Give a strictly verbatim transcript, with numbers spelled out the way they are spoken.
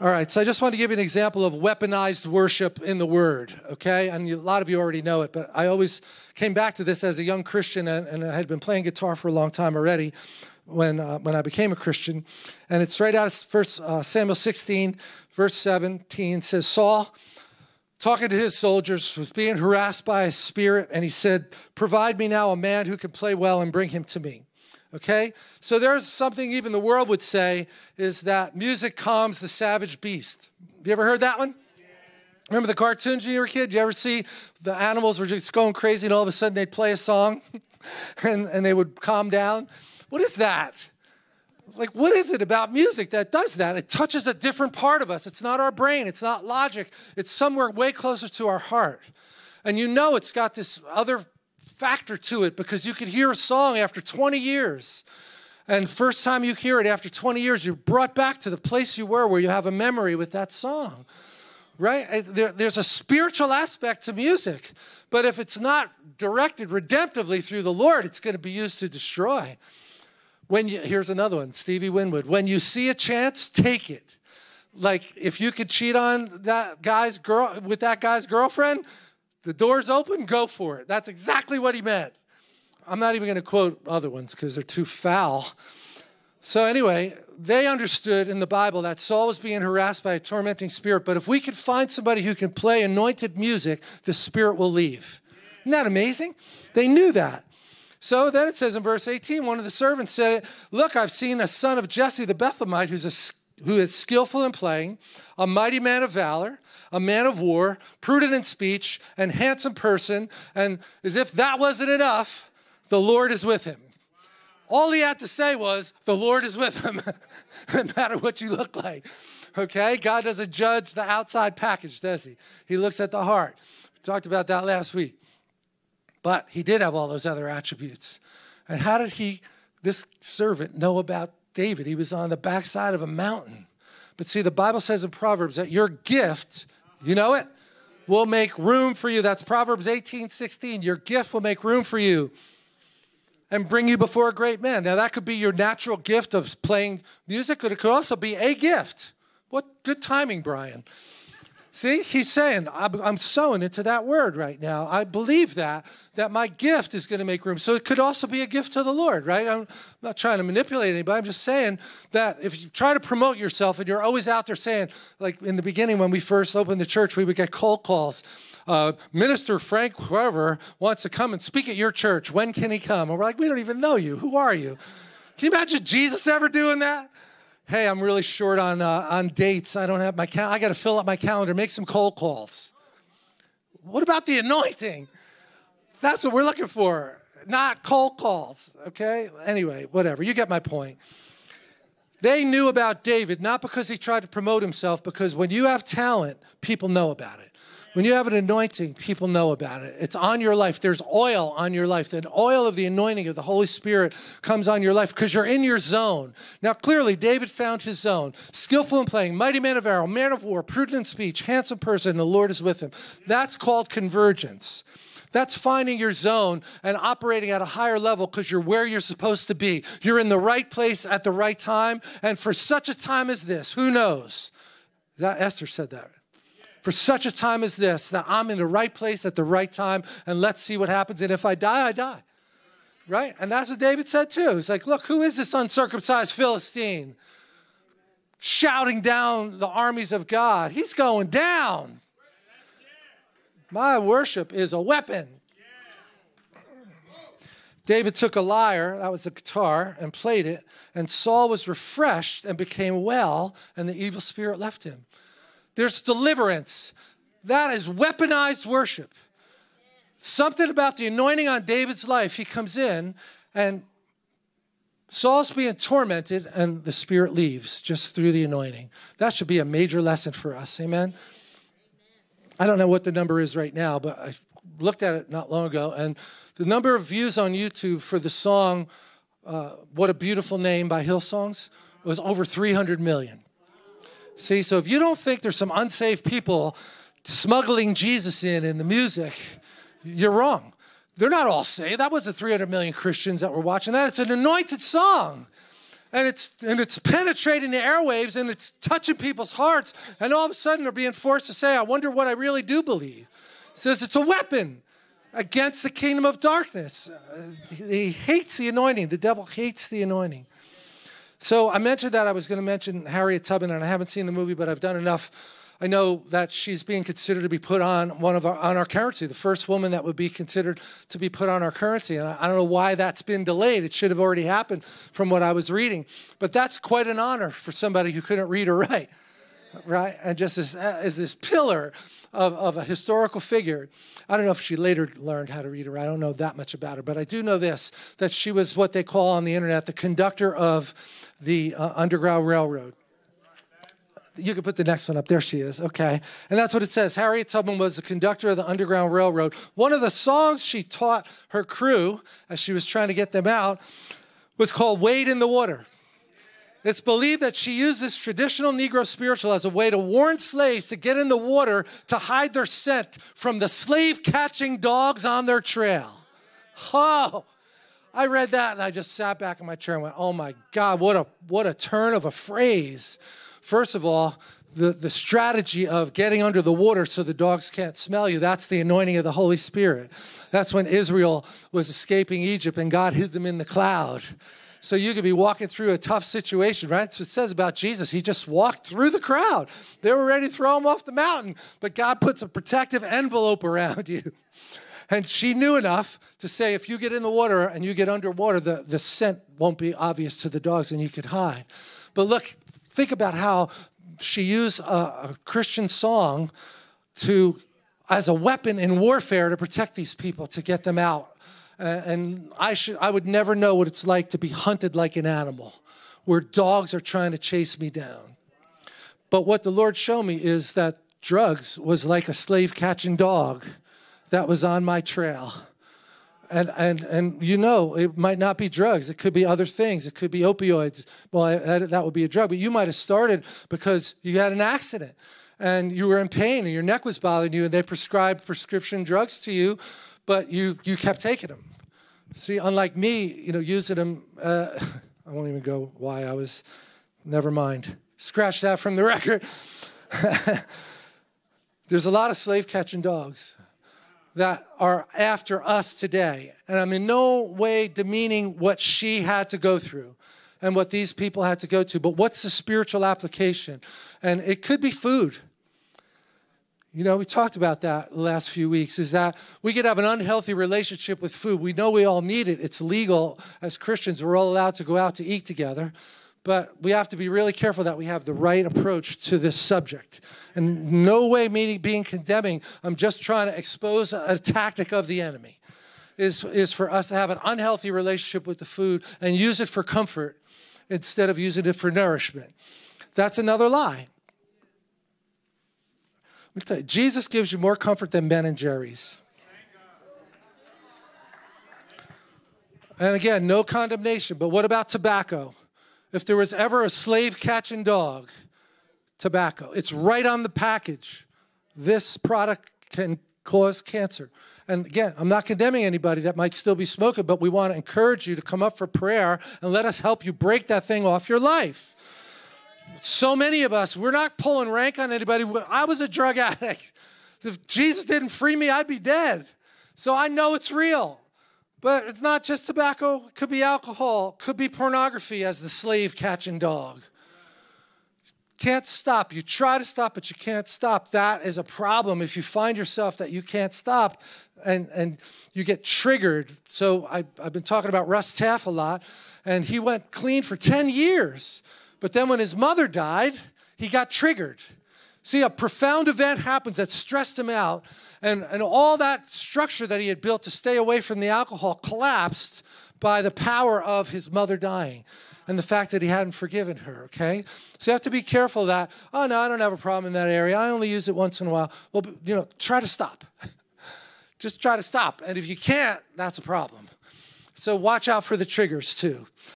All right, so I just want to give you an example of weaponized worship in the Word, okay? And a lot of you already know it, but I always came back to this as a young Christian, and, and I had been playing guitar for a long time already when uh, when I became a Christian. And it's right out of First uh, Samuel sixteen, verse seventeen, says, Saul, talking to his soldiers, was being harassed by a spirit, and he said, provide me now a man who can play well and bring him to me. Okay, so there's something even the world would say is that music calms the savage beast. You ever heard that one? Yeah. Remember the cartoons when you were a kid? You ever see the animals were just going crazy and all of a sudden they'd play a song and, and they would calm down? What is that? Like, what is it about music that does that? It touches a different part of us. It's not our brain. It's not logic. It's somewhere way closer to our heart. And you know it's got this other factor to it because you could hear a song after twenty years, and first time you hear it after twenty years, you're brought back to the place you were where you have a memory with that song, right? There, there's a spiritual aspect to music, but if it's not directed redemptively through the Lord, it's going to be used to destroy. When you, here's another one, Stevie Winwood, when you see a chance, take it. Like if you could cheat on that guy's girl with that guy's girlfriend, the door's open, go for it. That's exactly what he meant. I'm not even going to quote other ones because they're too foul. So anyway, they understood in the Bible that Saul was being harassed by a tormenting spirit, but if we could find somebody who can play anointed music, the spirit will leave. Isn't that amazing? They knew that. So then it says in verse eighteen, one of the servants said, look, I've seen a son of Jesse the Bethlehemite who's a who is skillful in playing, a mighty man of valor, a man of war, prudent in speech, and handsome person. And as if that wasn't enough, the Lord is with him. All he had to say was, the Lord is with him, no matter what you look like. Okay? God doesn't judge the outside package, does he? He looks at the heart. We talked about that last week. But he did have all those other attributes. And how did he, this servant, know about David? He was on the backside of a mountain. But see, the Bible says in Proverbs that your gift, you know it, will make room for you. That's Proverbs eighteen sixteen. Your gift will make room for you and bring you before a great man. Now, that could be your natural gift of playing music, but it could also be a gift. What good timing, Brian. See, he's saying, I'm sowing into that word right now. I believe that, that my gift is going to make room. So it could also be a gift to the Lord, right? I'm not trying to manipulate anybody. I'm just saying that if you try to promote yourself and you're always out there saying, like in the beginning when we first opened the church, we would get cold calls. Uh, Minister Frank, whoever, wants to come and speak at your church. When can he come? And we're like, we don't even know you. Who are you? Can you imagine Jesus ever doing that? Hey, I'm really short on uh, on dates. I don't have my cal- I got to fill up my calendar. Make some cold calls. What about the anointing? That's what we're looking for, not cold calls. Okay. Anyway, whatever. You get my point. They knew about David not because he tried to promote himself, because when you have talent, people know about it. When you have an anointing, people know about it. It's on your life. There's oil on your life. The oil of the anointing of the Holy Spirit comes on your life because you're in your zone. Now, clearly, David found his zone. Skillful in playing, mighty man of valor, man of war, prudent in speech, handsome person, the Lord is with him. That's called convergence. That's finding your zone and operating at a higher level because you're where you're supposed to be. You're in the right place at the right time. And for such a time as this, who knows? That, Esther said that. For such a time as this, that I'm in the right place at the right time, and let's see what happens. And if I die, I die, right? And that's what David said too. He's like, look, who is this uncircumcised Philistine shouting down the armies of God? He's going down. My worship is a weapon. David took a lyre, that was a guitar, and played it, and Saul was refreshed and became well, and the evil spirit left him. There's deliverance. That is weaponized worship. Something about the anointing on David's life. He comes in and Saul's being tormented and the spirit leaves just through the anointing. That should be a major lesson for us. Amen? I don't know what the number is right now, but I looked at it not long ago. And the number of views on YouTube for the song, uh, What a Beautiful Name by Hillsongs, was over three hundred million. See, so if you don't think there's some unsaved people smuggling Jesus in in the music, you're wrong. They're not all saved. That wasn't three hundred million Christians that were watching that. It's an anointed song. And it's, and it's penetrating the airwaves, and it's touching people's hearts. And all of a sudden, they're being forced to say, I wonder what I really do believe. It says it's a weapon against the kingdom of darkness. Uh, he hates the anointing. The devil hates the anointing. So I mentioned that. I was going to mention Harriet Tubman, and I haven't seen the movie, but I've done enough. I know that she's being considered to be put on one of our, on our currency, the first woman that would be considered to be put on our currency. And I, I don't know why that's been delayed. It should have already happened from what I was reading. But that's quite an honor for somebody who couldn't read or write, right? And just as, as this pillar of, of a historical figure. I don't know if she later learned how to read or write. I don't know that much about her. But I do know this, that she was what they call on the internet the conductor of the uh, Underground Railroad. You can put the next one up. There she is. Okay. And that's what it says. Harriet Tubman was the conductor of the Underground Railroad. One of the songs she taught her crew as she was trying to get them out was called Wade in the Water. It's believed that she used this traditional Negro spiritual as a way to warn slaves to get in the water to hide their scent from the slave-catching dogs on their trail. Oh, I read that, and I just sat back in my chair and went, oh, my God, what a, what a turn of a phrase. First of all, the, the strategy of getting under the water so the dogs can't smell you, that's the anointing of the Holy Spirit. That's when Israel was escaping Egypt and God hid them in the cloud. So you could be walking through a tough situation, right? So it says about Jesus, he just walked through the crowd. They were ready to throw him off the mountain, but God puts a protective envelope around you. And she knew enough to say, if you get in the water and you get underwater, the, the scent won't be obvious to the dogs and you could hide. But look, think about how she used a, a Christian song to, as a weapon in warfare to protect these people, to get them out. Uh, and I, should, I would never know what it's like to be hunted like an animal, where dogs are trying to chase me down. But what the Lord showed me is that drugs was like a slave-catching dog that was on my trail. And, and, and you know, it might not be drugs. It could be other things. It could be opioids. Well, I, that, that would be a drug. But you might have started because you had an accident and you were in pain and your neck was bothering you and they prescribed prescription drugs to you, but you, you kept taking them. See, unlike me, you know, using them, uh, I won't even go why I was, never mind. Scratch that from the record. There's a lot of slave-catching dogs that are after us today. And I'm in no way demeaning what she had to go through and what these people had to go to. But what's the spiritual application? And it could be food. You know, we talked about that the last few weeks, is that we could have an unhealthy relationship with food. We know we all need it. It's legal. As Christians, we're all allowed to go out to eat together. But we have to be really careful that we have the right approach to this subject. And no way meaning being condemning. I'm just trying to expose a, a tactic of the enemy is, is for us to have an unhealthy relationship with the food and use it for comfort instead of using it for nourishment. That's another lie. Let me tell you, Jesus gives you more comfort than Ben and Jerry's. And again, no condemnation. But what about tobacco? If there was ever a slave-catching dog, tobacco. It's right on the package. This product can cause cancer. And again, I'm not condemning anybody that might still be smoking, but we want to encourage you to come up for prayer and let us help you break that thing off your life. So many of us, we're not pulling rank on anybody. I was a drug addict. If Jesus didn't free me, I'd be dead. So I know it's real. But it's not just tobacco. It could be alcohol. It could be pornography as the slave-catching dog. Can't stop. You try to stop, but you can't stop. That is a problem if you find yourself that you can't stop and, and you get triggered. So I, I've been talking about Russ Taff a lot, and he went clean for ten years. But then when his mother died, he got triggered. See, a profound event happens that stressed him out, and, and all that structure that he had built to stay away from the alcohol collapsed by the power of his mother dying and the fact that he hadn't forgiven her, okay? So you have to be careful that, oh, no, I don't have a problem in that area. I only use it once in a while. Well, you know, try to stop. Just try to stop. And if you can't, that's a problem. So watch out for the triggers, too.